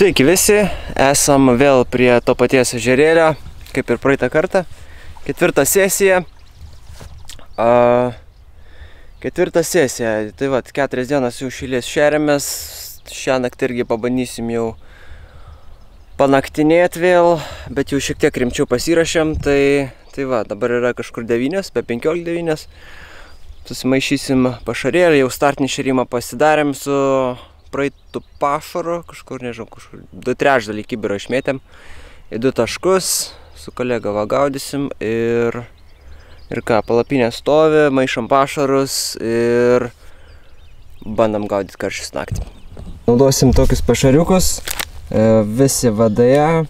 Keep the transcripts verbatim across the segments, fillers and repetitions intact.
Sveiki visi, esam vėl prie to paties ežerėlio, kaip ir praeitą kartą. Ketvirta sesija. A, ketvirta sesija, tai va, keturias dienas jau šilės šeriamės. Šią naktį irgi pabandysim jau panaktinėti vėl, bet jau šiek tiek rimčiau pasirašėm. Tai, tai va, dabar yra kažkur devynios, be penkiolika devynios. Susimaišysim pašarėlį, jau startinį šėrimą pasidarėm su praeitų pašaro, kažkur, nežinau, kažkur du trečdalį kibirą išmėtėm į du taškus, su kolega vagaudysim ir ir ką, palapinė stovi, maišam pašarus ir bandam gaudyti karščius naktį. Naudosim tokius pašariukus, visi vadaja,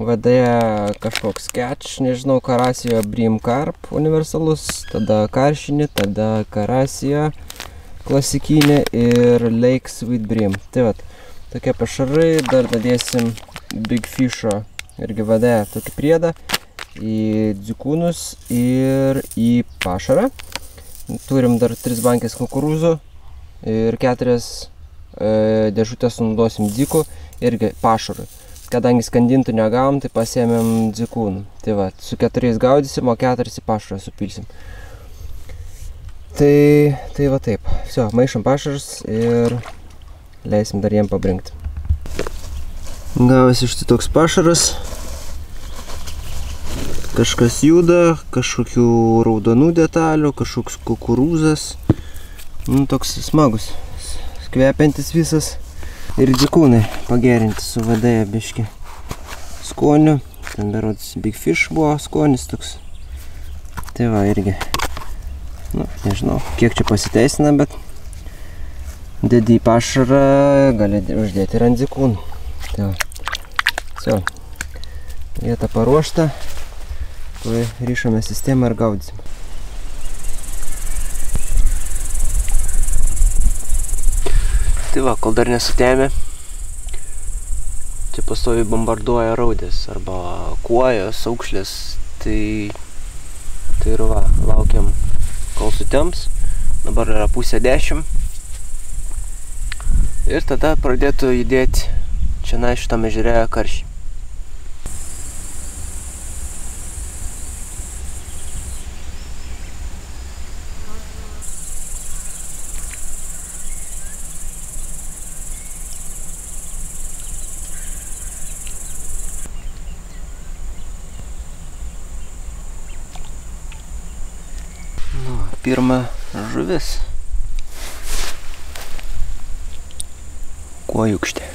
vadaja kažkoks catch, nežinau, karasijo Bream Carp universalus, tada karšinį, tada karasijo klasikinė ir Lake Sweet Bream. Tai vat, tokie pašarai, dar dadėsim Big Fish'o irgi vadė tokį priedą į dzikūnus ir į pašarą. Turim dar tris bankės kukurūzų ir keturias e, dėžutės sunaudosim dzikų irgi pašarui. Kadangi skandintų negavom, tai pasėmėm dzikūnų. Tai vat, su keturiais gaudysim, o keturis į pašarą supilsim. Tai, tai va taip, viso, maišom pašarus ir leisim dar jiem pabrinkti. Gavosi štai toks pašaras. Kažkas juda, kažkokių raudonų detalių, kažkoks kukurūzas. Nu, toks smagus, skvepiantis visas. Ir dzikūnai pagerinti su vadėja biški skoniu. Ten berodas Big Fish buvo skonis toks. Tai va, irgi. Nu, nežinau, kiek čia pasiteisina, bet dedi į pašarą, gali uždėti ir ant dzikūnų. Tai va, vieta paruošta, tai ryšome sistemą ir gaudysime. Tai va, kol dar nesutėmė, čia pastoviai bombarduoja raudės arba kuojos, aukšlės, tai, tai ir va, laukiam kol sutems. Dabar yra pusė dešimt ir tada pradėtų judėti čia na šitame ežere karščiai. Pirma žuvis. Kuojūkštė.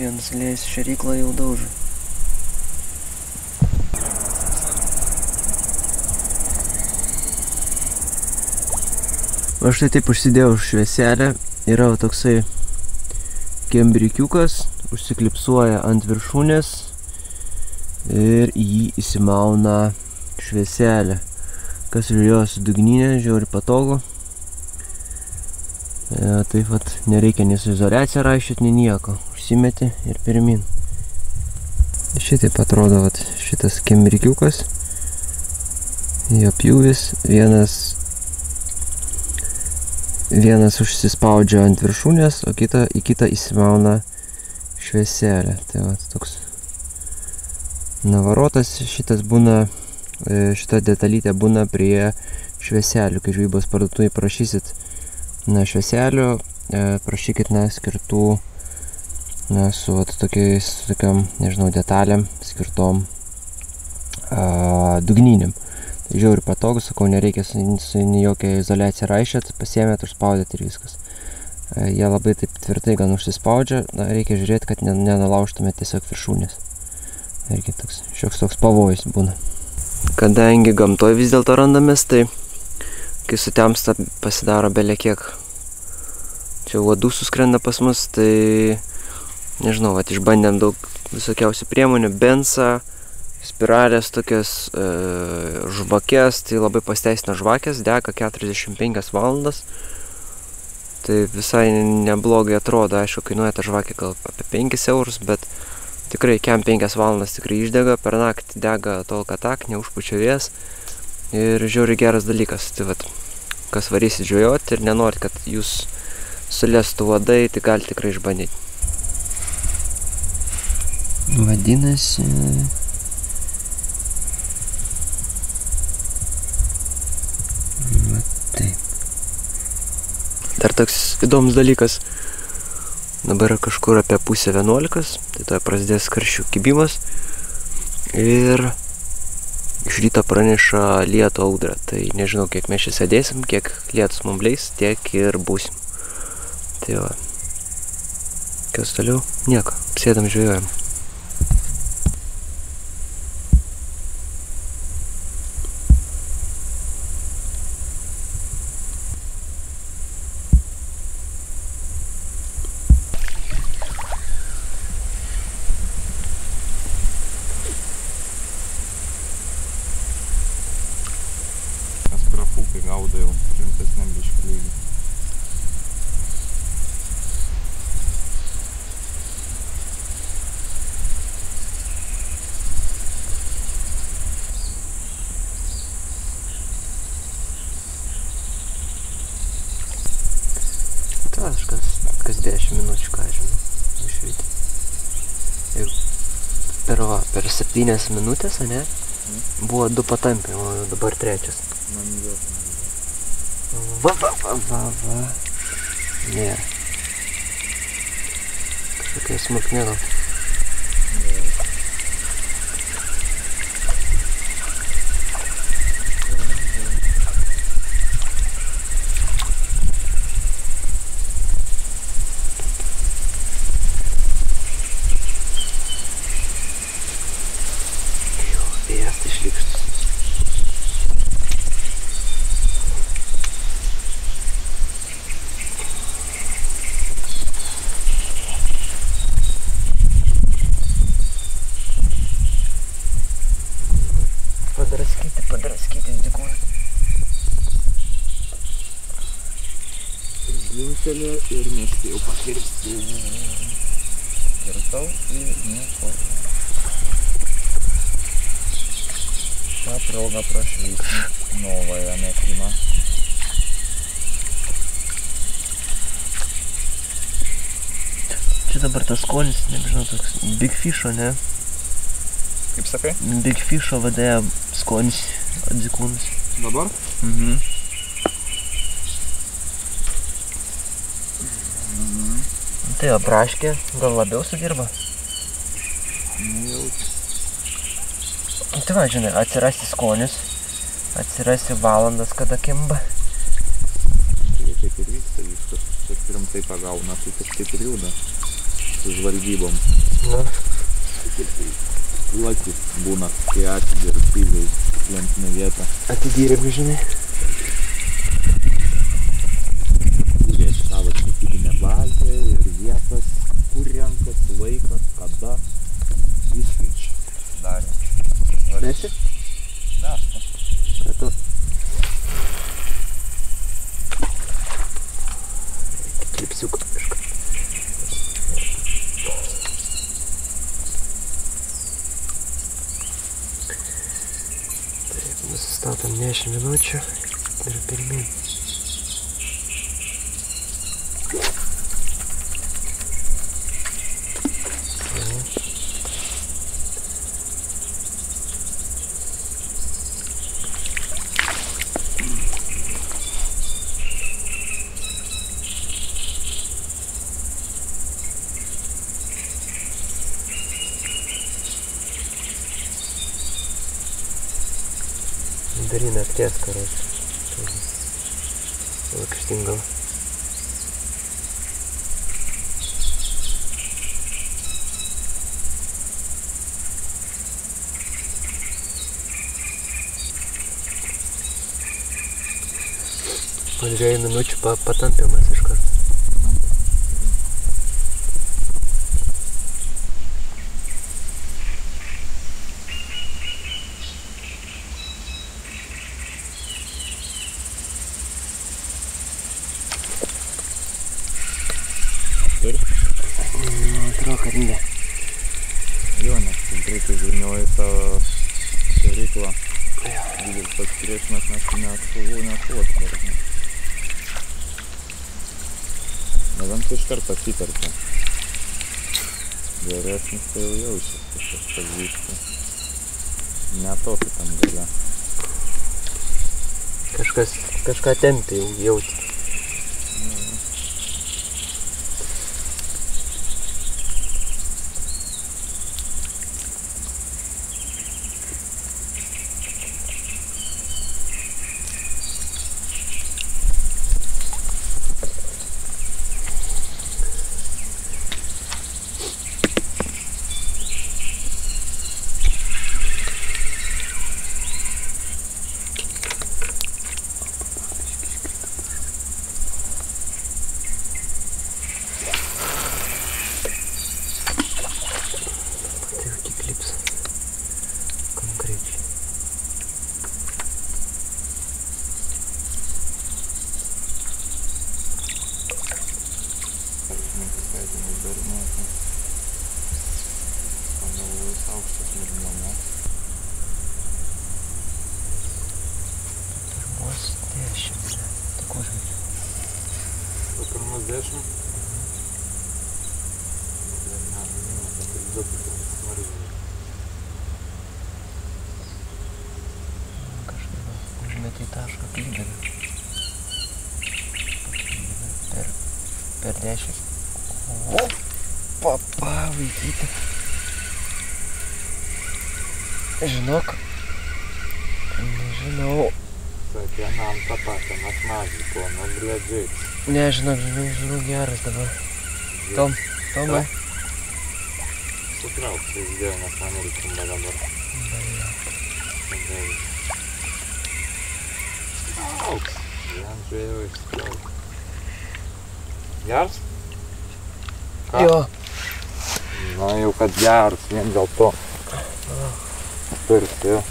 Vienas lės šeriklą jau daužo. Aš tai taip užsidėjau švieselę. Yra toksai kembrikiukas, užsiklipsuoja ant viršūnės ir į jį įsimauna švieselę. Kas žvejoja su dugninė, žiauri patogu. E, taip pat nereikia nei su izoliacija raiščiot, nei nieko. Užsimeti ir pirmin. Šitaip atrodo vat, šitas kemrikiukas. Jo pjūvis. Vienas, vienas užsispaudžia ant viršūnės, o kita, į kitą įsimauna švieselę. Tai vat, toks navarotas. Šitas būna, šita detalytė būna prie švieselių. Kai žvejybos parduotuvėj prašysit na švieselių, prašykit na skirtų na su vat, tokiais, tokiam, nežinau, detalėm skirtom a, dugninim. Tai žiauri patogu, sakau, nereikia su, su jokia izoliacija raiščiat, pasiėmėt, užspaudėt ir viskas. A, jie labai taip tvirtai gan užsispaudžia, na, reikia žiūrėti, kad nenalaužtumėt tiesiog viršūnės. irgi toks, šioks toks pavojus būna. Kadangi gamtoje vis dėlto randamės, tai kai sutemsta pasidaro belekiek. Čia uodų suskrenda pas mus, tai nežinau, vat, išbandėm daug visokiausių priemonių, bensą, spiralės tokias, e, žvakės, tai labai pasteisina žvakės, dega keturiasdešimt penkias valandas. Tai visai neblogai atrodo, aišku, kainuoja ta žvakė gal apie penkis eurus, bet tikrai penkias valandas tikrai išdega, per naktį dega tol, kad tak, neužpučia vėjas ir žiauri geras dalykas. Tai vat, kas varysit žvejoti ir nenorit, kad jūs sulestų uodai, tai gali tikrai išbandyti. Vadinasi... Dar toks įdomus dalykas, dabar kažkur apie pusę vienuolikos, tai toje prasidės karščių kibimas ir iš ryto praneša lietų audrą, tai nežinau, kiek mes čia sėdėsim, kiek lietus mums leis, tiek ir būsim. Tai va, kas toliau? Nieko, sėdam žvejojam. Minučių, ką žinau, išvyti. Ir per, va, per septynias minutės, ane, buvo du patampiai, o dabar trečias. Va, va, va, va, va. Nėra. Kažkokia smulkmė gal. Подрастите, подрастите, дикур. Длинтеля и вместе упаковки. Кертов и муку. Попробуем прошли новая метрима. Что-то братоскольц, не бежал так. Big Fish, не? Kaip sakai? Big Fish'o vadėja skonis, atzikūnas. Dabar? Mhm. Tai braškė gal labiau sudirba? Tai va, žinai, atsirasti skonis, atsirasti valandas, kada kimba. Tai kaip ir vyksta viskas, kaip rimtai pagauna, tai kažkaip ir juda su žvalgybom. Na. Lakis būna, kai atidėra piliai lentinę vietą. Atidėrėm, žinai. Kūrė savo specifinę bazę ir vietas, kur renkas, laikas, kada įskaičia. Darė. Nesi? Ne, aš pas. Atos. Klipsiuką kažką. Nusistatom dešimt minučių ir pirmin. Мандарина птиц, короче. Лакштингал. Хозяина ночью по, по тампе мацаешь, кажется. Трохи, да. Лёна, смотрите, у него это рикла. Будет подстречных на отсулу на ход. А там ты шкарта питерка. Говорят, не стоял еще, что-то подвижка. На топе там было. Кашка, кашка тенты елки. Жінок. Жінок. Кстати, она амтопата, она смазика, она гляджит. Не, жінок, жінок, жінок, я раздавал. Том, Том, да? С утра все сделано с Америком Бадабар. Бля. Окс. Я же его искал. Ярс? Йо. Ну и уход Ярс, я взял Том. Теперь все.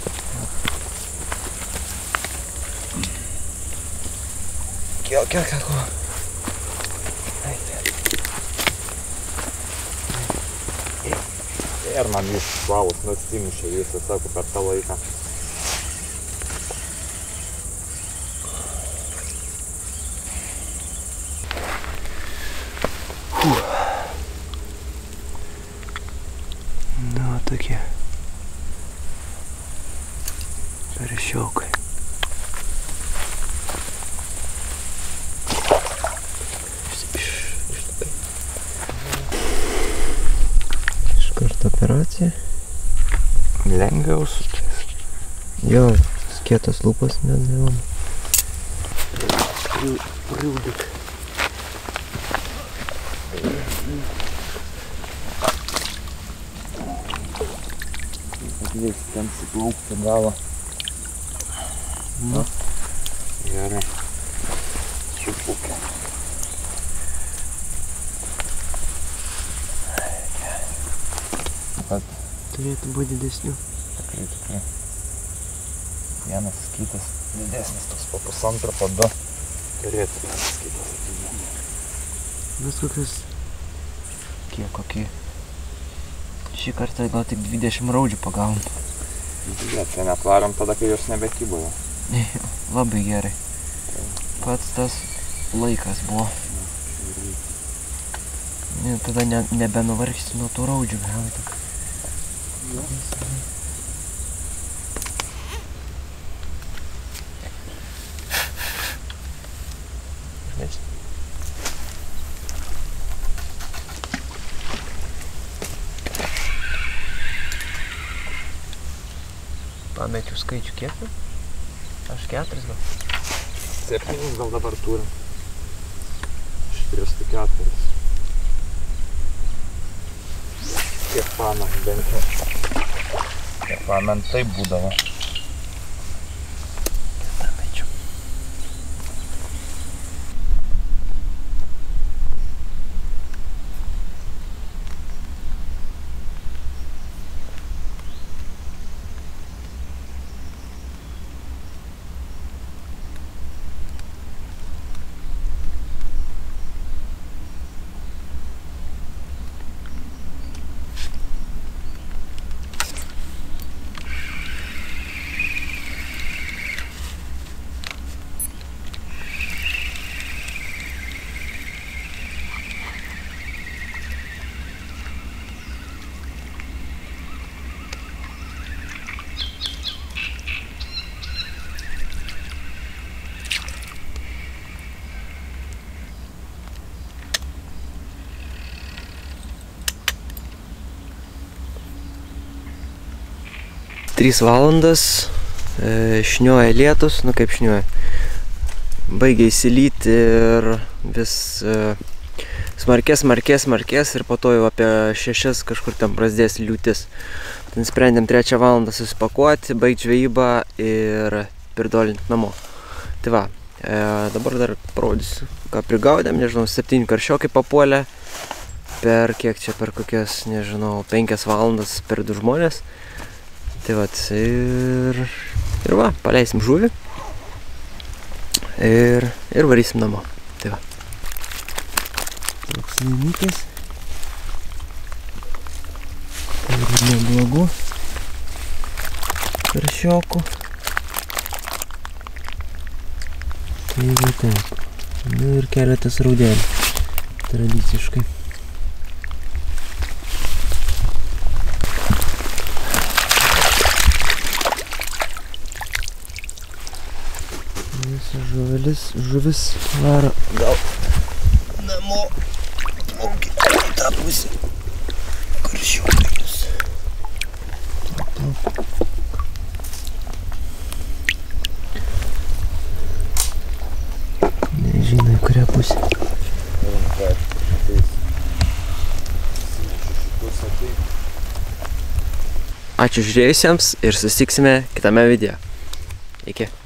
Кел, кел, кел. Верно, мисс Ваус, но стим еще есть, а так у карталайка. Я скета с лупа снял на вам. Рюдик. Здесь там сиплук подала. Ну, яры. Чупука. Вот. Ты это будет десню. Такая-такая. Vienas kitas didesnis tas po pusantro, po du turėtų vienas kitas atidėmė. Vis kokius kiek kokį šį kartą gal tik dvidešimt raudžių pagavom. Bet tai net varėm tada, kai jos nebekybojo. Labai gerai. Pats tas laikas buvo. Tada nebenuvargsi nuo tų raudžių gal tik. Pamečiau skaičių kiek jau? Aš keturis gal? Septynis gal dabar turim. Šitris tik keturis. Kiek pamant bent jau. Kiek pamant taip būdavo. Pamečiau. trys valandas, šniuoja lietus, nu kaip šniuoja, baigia įsilyti ir vis smarkės, smarkės, smarkės ir po to jau apie šešias kažkur ten prasidės liūtis. Ten sprendėm trečią valandą susipakuoti, baigti žvejybą ir pirdolinti namo. Tai va, dabar dar parodysiu, ką prigaudėm, nežinau, septyni karšiokai papuolė. Per kiek čia, per kokias, nežinau, penkias valandas per du žmonės. Tai vat, ir, ir va, paleisim žuvį ir, ir varysim namo. Tai va. Toks laimikės. Ir neblogų karšiokų. Tai va taip. Nu ir keletas raudelių. Tradiciškai. Žuvis, žuvis varo gal namo, plaukia į tą pusę, karšiukas. Nežinau, į kurią pusę. Ačiū žiūrėjusiems ir susitiksime kitame video. Iki.